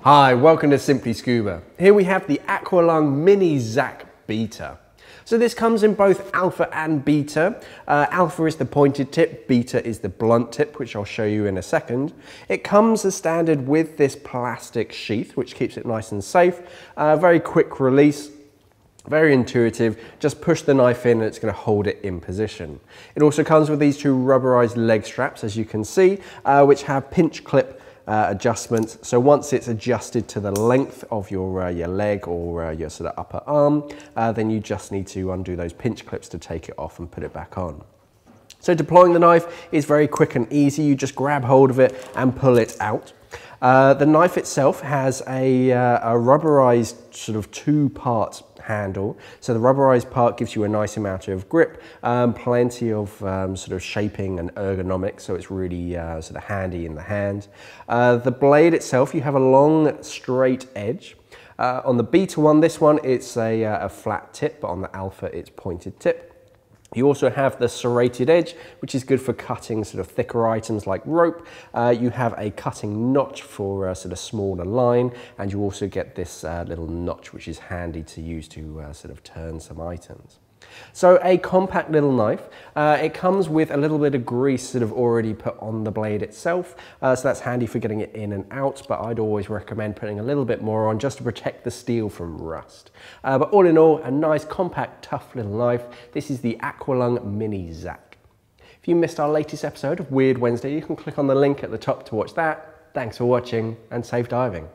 Hi, welcome to Simply Scuba. Here we have the Aqua Lung Mini Zak Beta. So this comes in both alpha and beta. Alpha is the pointed tip, beta is the blunt tip, which I'll show you in a second. It comes as standard with this plastic sheath, which keeps it nice and safe. Very quick release, very intuitive. Just push the knife in and it's going to hold it in position. It also comes with these two rubberized leg straps, as you can see, which have pinch clip adjustments. So once it's adjusted to the length of your leg or your sort of upper arm, then you just need to undo those pinch clips to take it off and put it back on. So deploying the knife is very quick and easy. You just grab hold of it and pull it out. The knife itself has a rubberized sort of two-part handle. So the rubberized part gives you a nice amount of grip, plenty of sort of shaping and ergonomics, so it's really sort of handy in the hand. The blade itself, you have a long straight edge. On the beta one, this one, it's a flat tip, but on the alpha, it's pointed tip. You also have the serrated edge, which is good for cutting sort of thicker items like rope. You have a cutting notch for a sort of smaller line, and you also get this little notch, which is handy to use to sort of turn some items. So a compact little knife. It comes with a little bit of grease sort of already put on the blade itself, so that's handy for getting it in and out, but I'd always recommend putting a little bit more on just to protect the steel from rust. But all in all, a nice, compact, tough little knife. This is the Aqua Lung Mini Zak. If you missed our latest episode of Weird Wednesday, you can click on the link at the top to watch that. Thanks for watching and safe diving.